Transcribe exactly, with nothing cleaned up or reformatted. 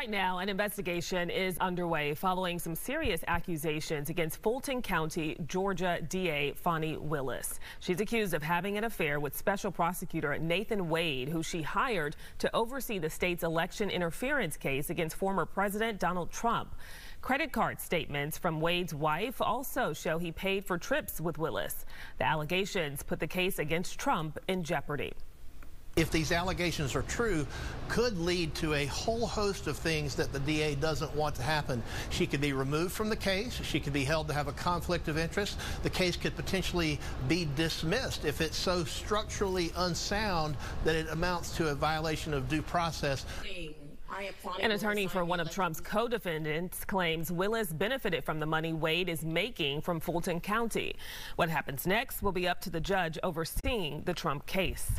Right now, an investigation is underway following some serious accusations against Fulton County, Georgia D A Fani Willis. She's accused of having an affair with Special Prosecutor Nathan Wade, who she hired to oversee the state's election interference case against former President Donald Trump. Credit card statements from Wade's wife also show he paid for trips with Willis. The allegations put the case against Trump in jeopardy. If these allegations are true, could lead to a whole host of things that the D A doesn't want to happen. She could be removed from the case. She could be held to have a conflict of interest. The case could potentially be dismissed if it's so structurally unsound that it amounts to a violation of due process. An attorney for one of Trump's co-defendants claims Willis benefited from the money Wade is making from Fulton County. What happens next will be up to the judge overseeing the Trump case.